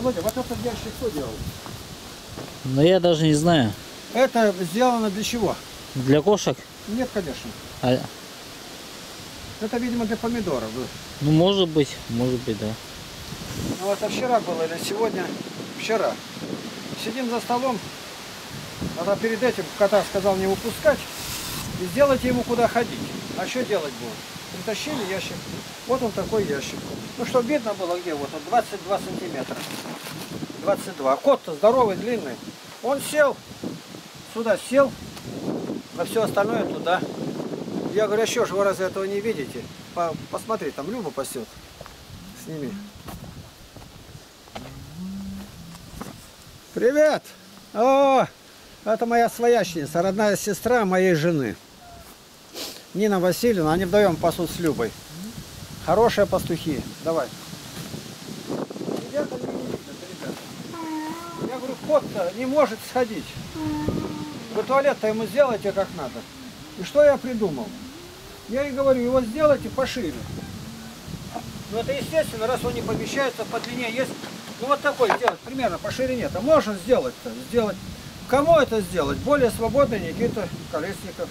Володя, вот этот ящик кто делал? Ну, я даже не знаю. Это сделано для чего? Для кошек? Нет, конечно. А... Это, видимо, для помидоров. Ну, может быть, да. Ну, вот, а вчера было или сегодня? Вчера. Сидим за столом. Она перед этим кота сказал не выпускать. И сделайте ему куда ходить. А что делать будет? Притащили ящик. Вот он такой ящик. Ну, чтобы видно было, где вот он, 22 сантиметра. 22. Кот-то здоровый, длинный. Он сел. Сюда сел. А все остальное туда. Я говорю, а что же вы разве этого не видите? Посмотри, там Люба пасет. Сними. Привет! О, это моя свояченица, родная сестра моей жены. Нина Васильевна, они вдвоем пасут с Любой. Хорошие пастухи. Давай. Ребята, не видят, ребята. Я говорю, кот-то не может сходить. Вы туалет-то ему сделайте как надо. И что я придумал? Я ей говорю, его сделайте пошире. Ну это естественно, раз он не помещается, по длине есть. Ну вот такой сделать, примерно по ширине-то. Можно сделать-то, сделать. Кому это сделать? Более свободный Никита Колесников.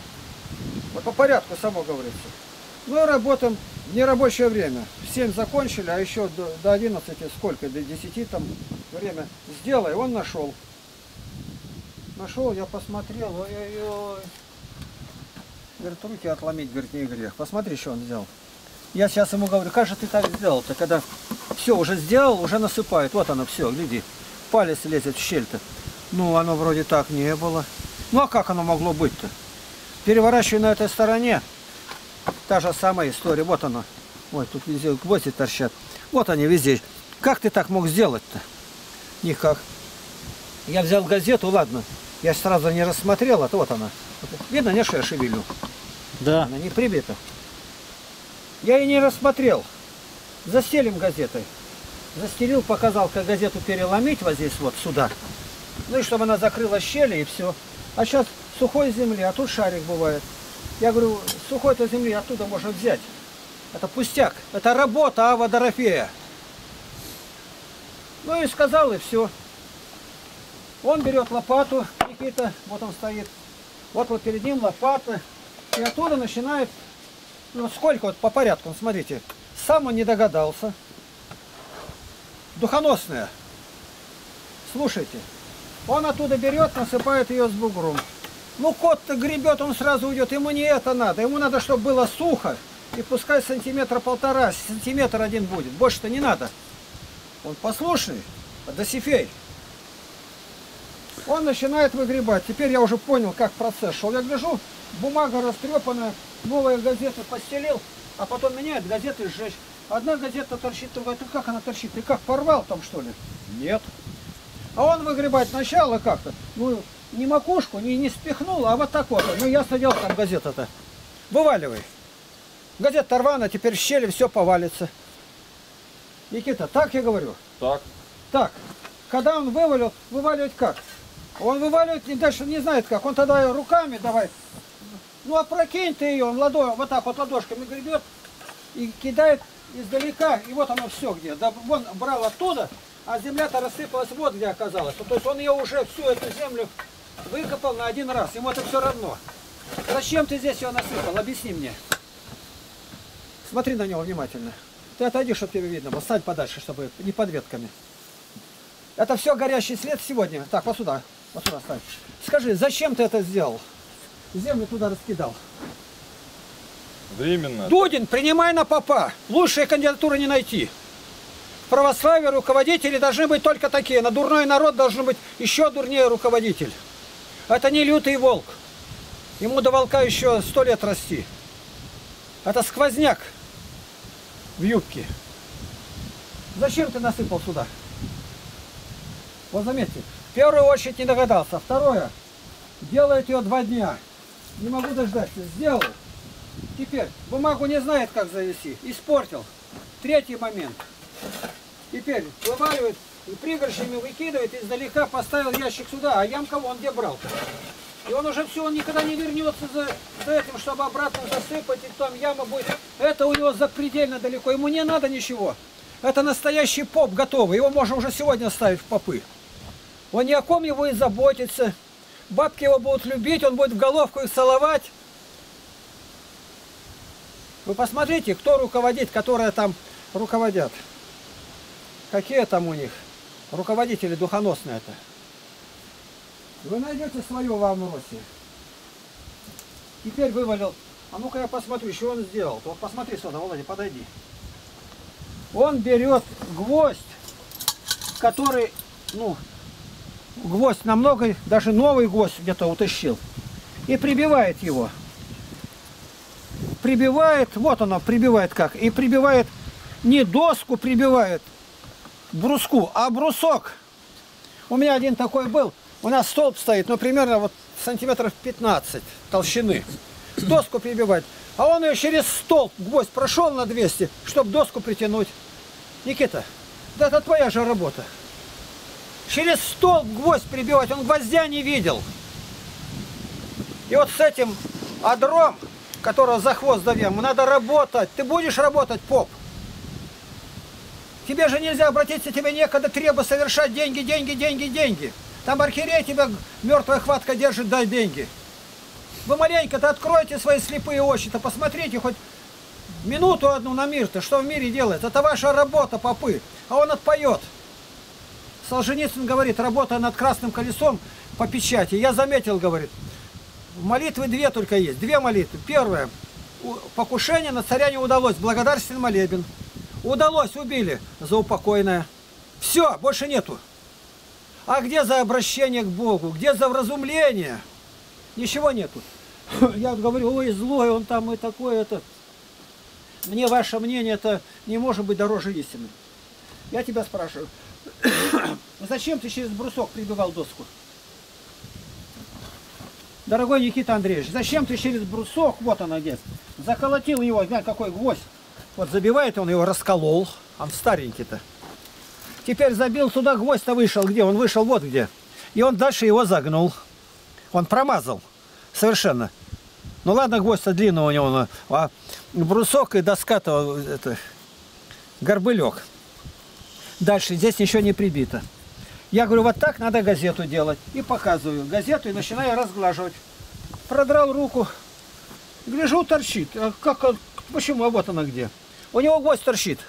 Вот по порядку, само говорится. Ну и работаем в нерабочее время. В 7 закончили, а еще до 11, сколько, до 10 там время. Сделай, он нашел. Нашел, я посмотрел, ой-ой-ой. Говорит, руки отломить, говорит, не грех. Посмотри, что он сделал. Я сейчас ему говорю, как же ты так сделал-то, когда все уже сделал, уже насыпает. Вот оно все, гляди, палец лезет в щель-то. Ну, оно вроде так не было. Ну, а как оно могло быть-то? Переворачиваю на этой стороне, та же самая история. Вот оно. Ой, тут везде гвозди торчат. Вот они везде. Как ты так мог сделать-то? Никак. Я взял газету, ладно. Я сразу не рассмотрел, а то вот она. Видно, не, что я шевелю? Да. Она не прибита. Я и не рассмотрел. Застелим газетой. Застелил, показал, как газету переломить вот здесь вот сюда. Ну и чтобы она закрыла щели и все. А сейчас сухой земли, а тут шарик бывает. Я говорю, сухой-то земли оттуда можно взять. Это пустяк. Это работа Ава Дорофея. Ну и сказал, и все. Он берет лопату, Никита, вот он стоит. Вот перед ним лопата. И оттуда начинает... Ну, сколько вот по порядку, смотрите. Сам он не догадался. Духоносная. Слушайте. Он оттуда берет, насыпает ее с бугром. Ну, кот-то гребет, он сразу уйдет. Ему не это надо. Ему надо, чтобы было сухо. И пускай сантиметра полтора, сантиметр один будет. Больше-то не надо. Он послушный. Досифей. Он начинает выгребать. Теперь я уже понял, как процесс шел. Я гляжу, бумага растрепанная, новые газеты постелил, а потом меняет газеты сжечь. Одна газета торчит, другая. Ты как она торчит? Ты как, порвал там, что ли? Нет. А он выгребать начало как-то. Ну, не макушку, не спихнул, а вот так вот. Ну, я сидел там газета-то. Вываливай. Газета рвана, теперь в щели все повалится. Никита, так я говорю? Так. Так. Когда он вывалил, вываливать как? Он вываливает, дальше не знает как. Он тогда руками давай. Ну, опрокинь ты ее, он ладонь, вот так вот ладошками гребет и кидает издалека. И вот оно все где. Да, он брал оттуда, а земля-то рассыпалась вот где оказалась. То есть он ее уже, всю эту землю выкопал на один раз. Ему это все равно. Зачем ты здесь ее насыпал? Объясни мне. Смотри на него внимательно. Ты отойди, чтобы тебе видно было. Стань подальше, чтобы не под ветками. Это все горящий след сегодня. Так, вот сюда. Вот сюда ставь. Скажи, зачем ты это сделал? Землю туда раскидал. Временно. Дудин, принимай на попа. Лучшей кандидатуры не найти. В православии руководители должны быть только такие. На дурной народ должен быть еще дурнее руководитель. Это не лютый волк. Ему до волка еще 100 лет расти. Это сквозняк в юбке. Зачем ты насыпал сюда? Вот заметьте. В первую очередь не догадался. Второе. Делает ее 2 дня. Не могу дождаться. Сделал. Теперь бумагу не знает, как завести. Испортил. Третий момент. Теперь вываливает, пригоршнями выкидывает, издалека поставил ящик сюда. А ямка он где брал-то? И он уже все, он никогда не вернется за этим, чтобы обратно засыпать, и там яма будет. Это у него запредельно далеко. Ему не надо ничего. Это настоящий поп готовый. Его можно уже сегодня ставить в попы. Он ни о ком не будет заботиться. Бабки его будут любить, он будет в головку их целовать. Вы посмотрите, кто руководит, которые там руководят. Какие там у них руководители духоносные-то. Вы найдете свою во Амросе. Теперь вывалил. А ну-ка я посмотрю, что он сделал. Вот посмотри сюда, Володя, подойди. Он берет гвоздь, который, ну, гвоздь намного, даже новый гвоздь где-то утащил. И прибивает его. Прибивает, вот оно, прибивает как. И прибивает, не доску прибивает, бруску, а брусок. У меня один такой был. У нас столб стоит, ну, примерно вот сантиметров 15 толщины. Доску прибивать. А он ее через столб, гвоздь прошел на 200, чтобы доску притянуть. Никита, да это твоя же работа. Через столб гвоздь прибивать, он гвоздя не видел. И вот с этим адром, которого за хвост давим, надо работать. Ты будешь работать, поп? Тебе же нельзя обратиться, тебе некогда, треба совершать деньги, деньги, деньги, деньги. Там архиерей тебя мертвая хватка держит, дай деньги. Вы маленько-то откройте свои слепые очи-то, посмотрите хоть минуту одну на мир-то, что в мире делает. Это ваша работа, попы. А он отпоет. Солженицын говорит, работая над Красным Колесом по печати, я заметил, говорит, молитвы две только есть, две молитвы. Первая, покушение на царя не удалось, благодарственный молебен. Удалось, убили за упокойное. Все, больше нету. А где за обращение к Богу? Где за вразумление? Ничего нету. Я говорю, ой, злой он там и такой, это. Мне ваше мнение это не может быть дороже истины. Я тебя спрашиваю, зачем ты через брусок прибивал доску? Дорогой Никита Андреевич, зачем ты через брусок, вот она где, заколотил его, глянь, какой гвоздь. Вот забивает он его, расколол, он старенький-то. Теперь забил сюда, гвоздь-то вышел где? Он вышел вот где. И он дальше его загнул. Он промазал совершенно. Ну ладно, гвоздь-то длинного у него, а брусок и доска-то это, горбылек. Дальше здесь ничего не прибито. Я говорю, вот так надо газету делать. И показываю газету и начинаю разглаживать. Продрал руку. Гляжу, торчит. А как, почему? А вот она где. У него гвоздь торчит.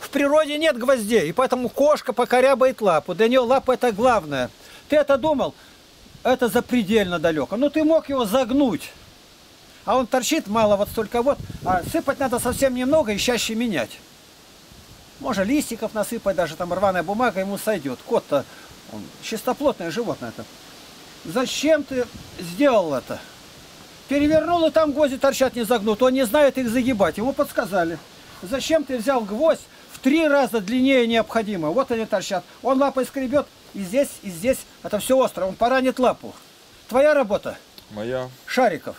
В природе нет гвоздей, и поэтому кошка покорябает лапу. Для нее лапа – это главное. Ты это думал? Это запредельно далеко. Ну, ты мог его загнуть. А он торчит мало, вот столько вот. А сыпать надо совсем немного и чаще менять. Можно листиков насыпать, даже там рваная бумага ему сойдет. Кот-то, он чистоплотное животное-то. Зачем ты сделал это? Перевернул, и там гвозди торчат не загнут. Он не знает их загибать. Ему подсказали. Зачем ты взял гвоздь? 3 раза длиннее необходимо. Вот они торчат. Он лапой скребет и здесь. Это все остро. Он поранит лапу. Твоя работа? Моя. Шариков.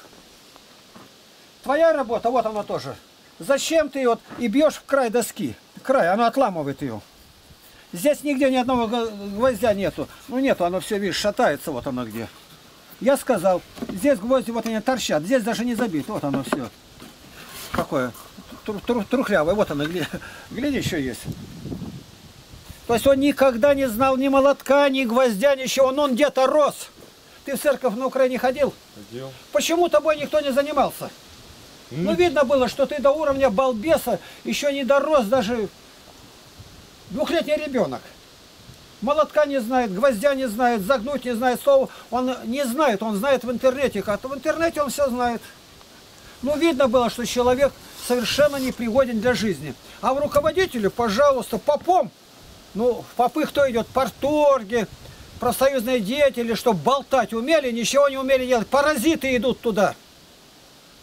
Твоя работа? Вот она тоже. Зачем ты ее и бьешь в край доски? Край. Она отламывает ее. Здесь нигде ни одного гвоздя нету. Ну нету. Оно все, видишь, шатается. Вот оно где. Я сказал. Здесь гвозди вот они торчат. Здесь даже не забит. Вот оно все. Какое? Трухлявая, вот она, гляди, еще есть. То есть он никогда не знал ни молотка, ни гвоздя, ничего. Он где-то рос. Ты в церковь на Украине ходил? Ходил. Почему тобой никто не занимался? Ну, видно было, что ты до уровня балбеса еще не дорос, даже двухлетний ребенок. Молотка не знает, гвоздя не знает, загнуть не знает, слово. Он не знает, он знает в интернете. А в интернете он все знает. Ну, видно было, что человек совершенно не пригоден для жизни. А в руководителе, пожалуйста, попом. Ну, в попы кто идет? Парторги, профсоюзные деятели, чтобы болтать умели, ничего не умели делать. Паразиты идут туда.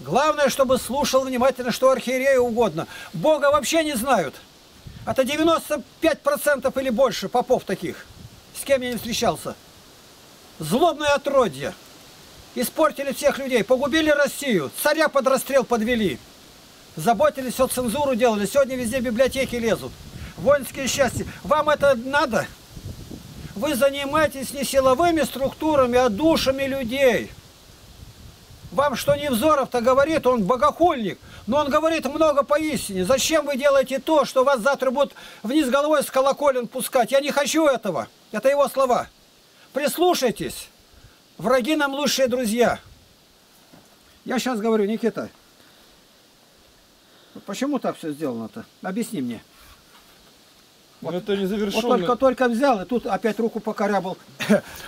Главное, чтобы слушал внимательно, что архиерею угодно. Бога вообще не знают. Это 95% или больше попов таких. С кем я не встречался. Злобное отродье. Испортили всех людей, погубили Россию, царя под расстрел подвели. Заботились, все цензуру делали, сегодня везде библиотеки лезут. Воинские счастья. Вам это надо? Вы занимаетесь не силовыми структурами, а душами людей. Вам что Невзоров-то говорит, он богохульник. Но он говорит много поистине. Зачем вы делаете то, что вас завтра будут вниз головой с колоколен пускать? Я не хочу этого. Это его слова. Прислушайтесь. Враги нам лучшие друзья. Я сейчас говорю, Никита, почему так все сделано-то? Объясни мне. Вот, это не завершенное. Вот только взял, и тут опять руку покорябал.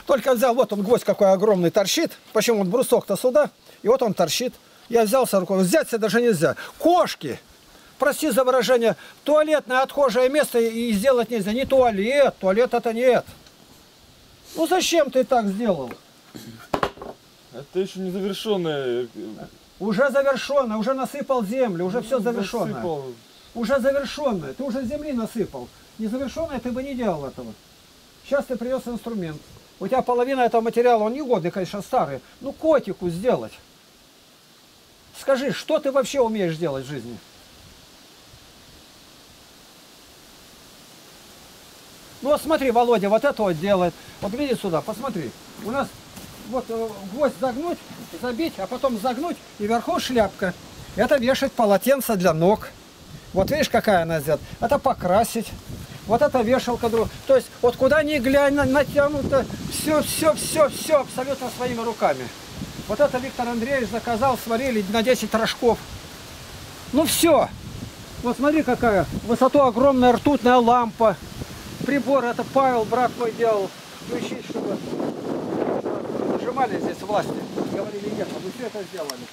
Только взял, вот он гвоздь какой огромный торчит. Почему он брусок-то сюда? И вот он торчит. Я взялся рукой. Взяться даже нельзя. Кошки, прости за выражение, туалетное отхожее место и сделать нельзя. Не туалет, туалет это нет. Ну зачем ты так сделал? Это еще не завершенное. Уже завершенное, уже насыпал землю, уже все завершенное. Насыпал. Уже завершенное, ты уже земли насыпал. Незавершенное ты бы не делал этого. Сейчас ты привез инструмент. У тебя половина этого материала, он негодный, конечно, старый. Ну котику сделать. Скажи, что ты вообще умеешь делать в жизни? Ну вот смотри, Володя, вот это вот делает. Вот гляди сюда, посмотри. У нас вот гвоздь загнуть, забить, а потом загнуть, и вверху шляпка. Это вешать полотенце для ног. Вот видишь, какая она сделана. Это покрасить. Вот это вешалка другая. То есть вот куда ни глянь, натянуто все абсолютно своими руками. Вот это Виктор Андреевич заказал, сварили на 10 рожков. Ну все. Вот смотри, какая высоту огромная ртутная лампа. Прибор, это Павел, брат мой, делал. Включить, чтобы нажимали здесь власти. Говорили, нет, а мы все это сделали.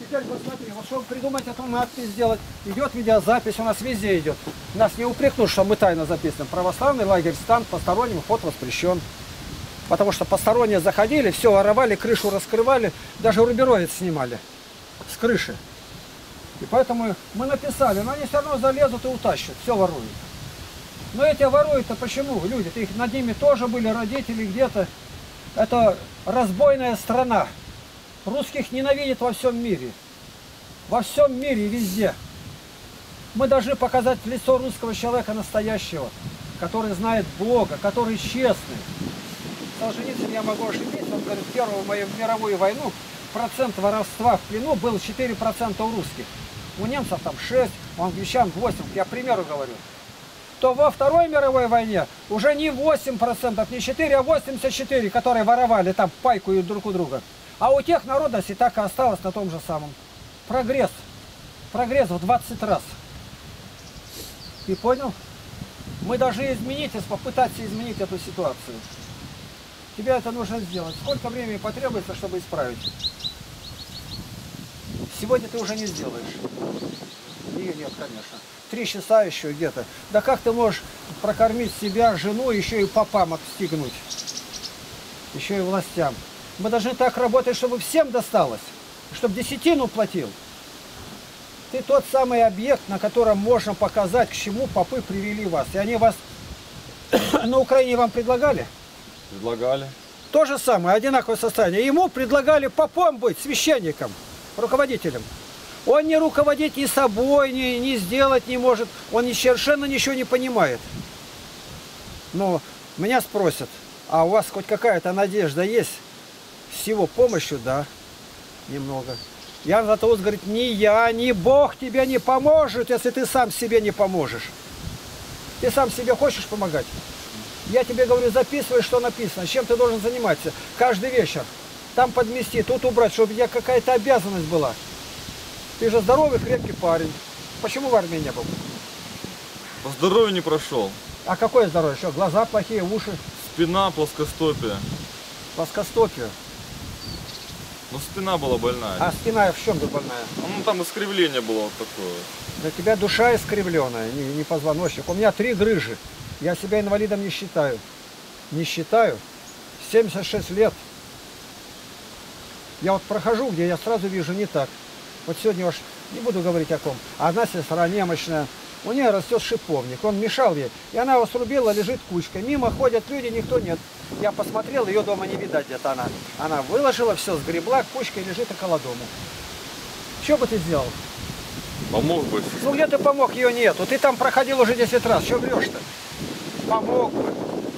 Теперь вот смотри, вот чтобы придумать эту надпись сделать, идет видеозапись, у нас везде идет. Нас не упрекнут, что мы тайно записываем. Православный лагерь стан, посторонним вход воспрещен. Потому что посторонние заходили, все воровали, крышу раскрывали, даже рубероид снимали с крыши. И поэтому мы написали, но они все равно залезут и утащат, все воруют. Но эти воруют-то почему? Люди, их над ними тоже были родители где-то. Это разбойная страна. Русских ненавидят во всем мире. Во всем мире, везде. Мы должны показать лицо русского человека настоящего, который знает Бога, который честный. Солженицын, я могу ошибиться, он говорит, в Первую мировую войну процент воровства в плену был 4% у русских. У немцев там 6, у англичан 8, я к примеру говорю. То во Второй мировой войне уже не 8%, не 4, а 84, которые воровали там пайку и друг у друга. А у тех народности так и осталось на том же самом. Прогресс. Прогресс в 20 раз. Ты понял? Мы должны изменить, попытаться изменить эту ситуацию. Тебе это нужно сделать. Сколько времени потребуется, чтобы исправить? Сегодня ты уже не сделаешь. Ее нет, конечно. 3 часа еще где-то. Да как ты можешь прокормить себя, жену, еще и попам отстегнуть? Еще и властям. Мы должны так работать, чтобы всем досталось. Чтобы десятину платил. Ты тот самый объект, на котором можно показать, к чему попы привели вас. И они вас на Украине вам предлагали? Предлагали. То же самое, одинаковое состояние. Ему предлагали попом быть, священником, руководителем. Он не руководить ни собой, ни сделать не может. Он совершенно ничего не понимает. Но меня спросят, а у вас хоть какая-то надежда есть? С его помощью, да, немного. Иоанн Златоуст говорит, ни я, ни Бог тебе не поможет, если ты сам себе не поможешь. Ты сам себе хочешь помогать? Я тебе говорю, записывай, что написано, чем ты должен заниматься. Каждый вечер. Там подмести, тут убрать, чтобы у тебя какая-то обязанность была. Ты же здоровый, крепкий парень. Почему в армии не был? По здоровью не прошел. А какое здоровье? Что, глаза плохие, уши? Спина, плоскостопие. Плоскостопие? Ну, спина была больная. А спина в чем-то больная? Ну, там искривление было вот такое. Для тебя душа искривленная, не позвоночник. У меня 3 грыжи. Я себя инвалидом не считаю. Не считаю. 76 лет. Я вот прохожу, где я сразу вижу не так. Вот сегодня уж не буду говорить о ком. Одна сестра немощная. У нее растет шиповник. Он мешал ей. И она его срубила, лежит кучкой. Мимо ходят люди, никто нет. Я посмотрел, ее дома не видать где-то она. Она выложила, все сгребла, кучкой лежит около дома. Что бы ты сделал? Помог бы. Ну где ты помог? Ее нету. Ты там проходил уже 10 раз. Что врешь-то? Помог бы.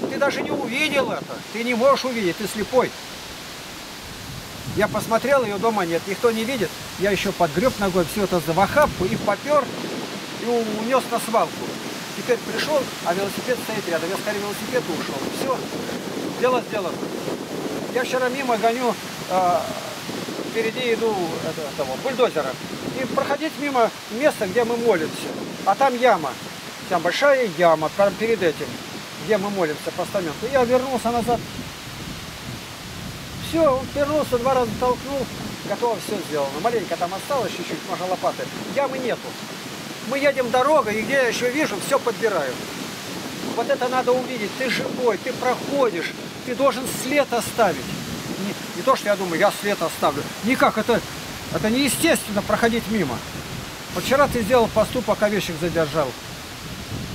Ты даже не увидел это. Ты не можешь увидеть, ты слепой. Я посмотрел, ее дома нет, никто не видит. Я еще подгреб ногой все это в охапку и попер, и унес на свалку. Теперь пришел, а велосипед стоит рядом. Я скорее велосипед ушел. Все, дело сделано. Я вчера мимо гоню, впереди иду этого бульдозера. И проходить мимо места, где мы молимся. А там яма. Там большая яма, там перед этим, где мы молимся, постамент. И я вернулся назад. Все, он вернулся, два раза толкнул, готово, все сделано. Маленько там осталось чуть-чуть, можно лопаты. Ямы нету. Мы едем дорогой, и где я еще вижу, все подбираю. Вот это надо увидеть. Ты живой, ты проходишь, ты должен след оставить. Не то, что я думаю, я след оставлю. Никак, это неестественно проходить мимо. Вот вчера ты сделал поступок, а вещик задержал.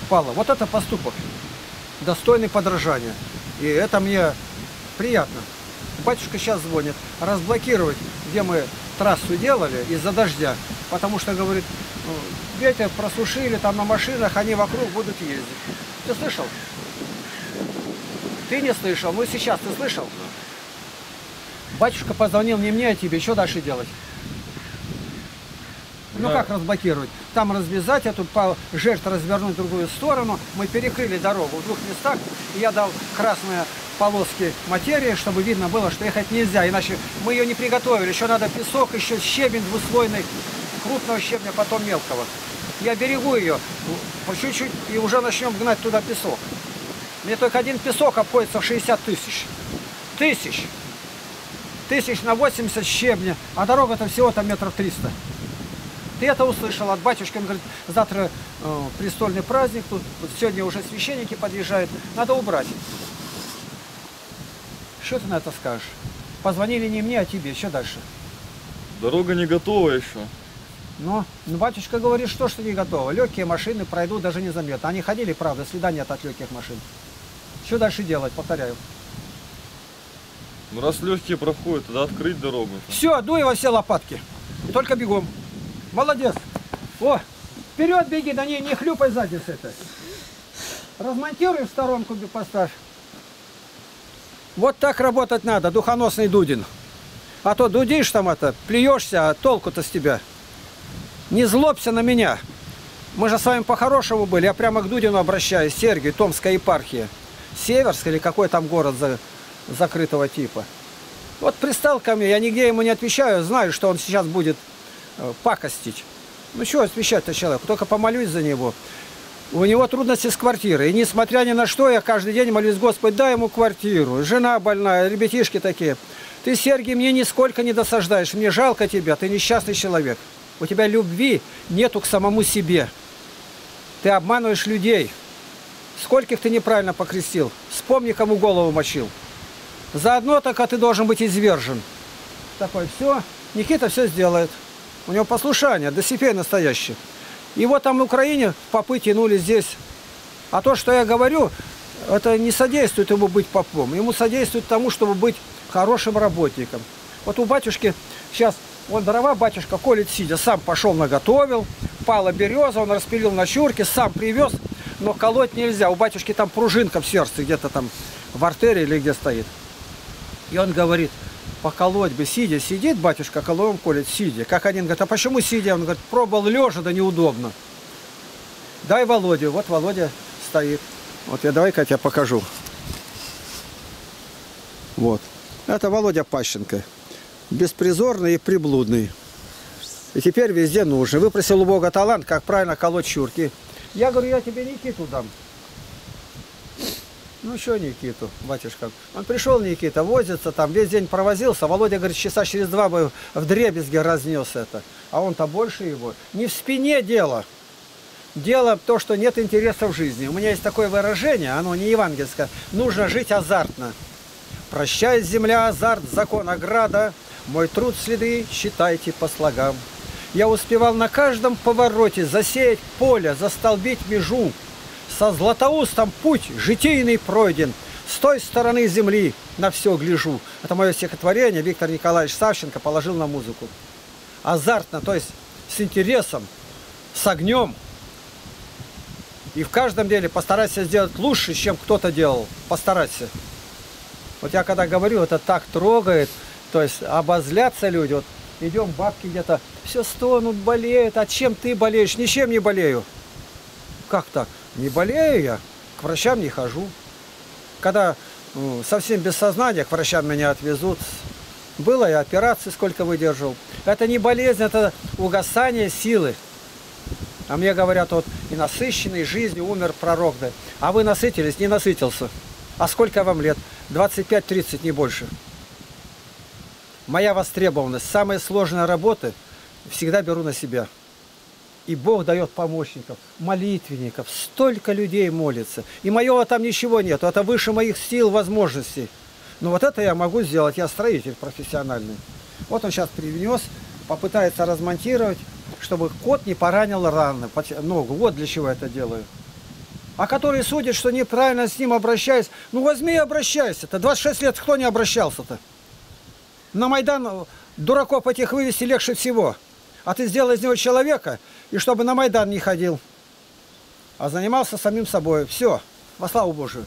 Пало. Вот это поступок. Достойный подражания. И это мне приятно. Батюшка сейчас звонит, разблокировать, где мы трассу делали из-за дождя, потому что, говорит, ветер просушили, там на машинах, они вокруг будут ездить. Ты слышал? Ты не слышал, ну сейчас ты слышал? Батюшка позвонил не мне, а тебе, что дальше делать? Ну да. Как разблокировать? Там развязать эту жертву, развернуть в другую сторону. Мы перекрыли дорогу в двух местах, и я дал красное полоски материи, чтобы видно было, что ехать нельзя, иначе мы ее не приготовили. Еще надо песок, еще щебень двуслойный, крупного щебня, потом мелкого. Я берегу ее по чуть-чуть и уже начнем гнать туда песок. Мне только один песок обходится в 60 тысяч. Тысяч на 80 щебня, а дорога-то всего-то метров 300. Ты это услышал от батюшки, он говорит, завтра престольный праздник, тут вот сегодня уже священники подъезжают, надо убрать. Что ты на это скажешь? Позвонили не мне, а тебе. Что дальше? Дорога не готова еще. Ну батюшка говорит, что не готова. Легкие машины пройдут даже незаметно. Они ходили, правда, следа нет от легких машин. Что дальше делать? Повторяю. Ну, раз легкие проходят, тогда открыть дорогу. Все, дуй во все лопатки. И только бегом. Молодец. О, вперед беги, да не хлюпай сзади с этой. Размонтируй в сторонку, поставь. Вот так работать надо, духоносный Дудин. А то дудишь там это, плюешься, а толку-то с тебя. Не злобься на меня. Мы же с вами по-хорошему были. Я прямо к Дудину обращаюсь, Сергий, Томская епархия. Северск или какой там город закрытого типа. Вот пристал ко мне, я нигде ему не отвечаю, знаю, что он сейчас будет пакостить. Ну что отвечать-то человеку, только помолюсь за него. У него трудности с квартирой. И несмотря ни на что, я каждый день молюсь, Господи, дай ему квартиру. Жена больная, ребятишки такие. Ты, Сергий, мне нисколько не досаждаешь. Мне жалко тебя, ты несчастный человек. У тебя любви нету к самому себе. Ты обманываешь людей. Скольких ты неправильно покрестил. Вспомни, кому голову мочил. Заодно так, а ты должен быть извержен. Такой, все, Никита все сделает. У него послушание, Досифей настоящий. Его там в Украине попы тянули здесь. А то, что я говорю, это не содействует ему быть попом. Ему содействует тому, чтобы быть хорошим работником. Вот у батюшки сейчас, он дрова батюшка колет сидя. Сам пошел наготовил, пала береза, он распилил на чурке, сам привез. Но колоть нельзя. У батюшки там пружинка в сердце, где-то там в артерии или где стоит. И он говорит, поколоть бы сидя. Сидит батюшка, колом колет сидя. Как один говорит, а почему сидя? Он говорит, пробовал лежа, да неудобно. Дай Володю. Вот Володя стоит. Вот я давай-ка я тебе покажу. Вот. Это Володя Пащенко. Беспризорный и приблудный. И теперь везде нужен. Выпросил у Бога талант, как правильно колоть чурки. Я говорю, я тебе Никиту дам. Ну что Никиту, батюшка? Он пришел, Никита, возится там, весь день провозился. Володя говорит, часа через два бы вдребезги разнес это. А он-то больше его. Не в спине дело. Дело то, что нет интереса в жизни. У меня есть такое выражение, оно не евангельское. Нужно жить азартно. Прощай, земля, азарт, закон, ограда. Мой труд, следы, считайте по слогам. Я успевал на каждом повороте засеять поле, застолбить межу. Со Златоустом путь житийный пройден. С той стороны земли на все гляжу. Это мое стихотворение. Виктор Николаевич Савченко положил на музыку. Азартно, то есть с интересом, с огнем. И в каждом деле постарайся сделать лучше, чем кто-то делал. Постарайся. Вот я когда говорю, это так трогает. То есть обозлятся люди. Вот идем, бабки где-то, все стонут, болеют. А чем ты болеешь? Ничем не болею. Как так? Не болею я, к врачам не хожу. Когда совсем без сознания, к врачам меня отвезут. Было и операции, сколько выдержал. Это не болезнь, это угасание силы. А мне говорят, вот и насыщенный жизнью умер пророк. Да. А вы насытились? Не насытился. А сколько вам лет? 25-30, не больше. Моя востребованность. Самые сложные работы всегда беру на себя. И Бог дает помощников, молитвенников. Столько людей молится. И моего там ничего нет. Это выше моих сил, возможностей. Но вот это я могу сделать. Я строитель профессиональный. Вот он сейчас привнес, попытается размонтировать, чтобы кот не поранил раны, ногу. Вот для чего я это делаю. А которые судят, что неправильно с ним обращаюсь. Ну возьми и обращайся-то. 26 лет кто не обращался-то? На Майдан дураков этих вывести легче всего. А ты сделал из него человека, и чтобы на Майдан не ходил. А занимался самим собой. Все. Во славу Божию.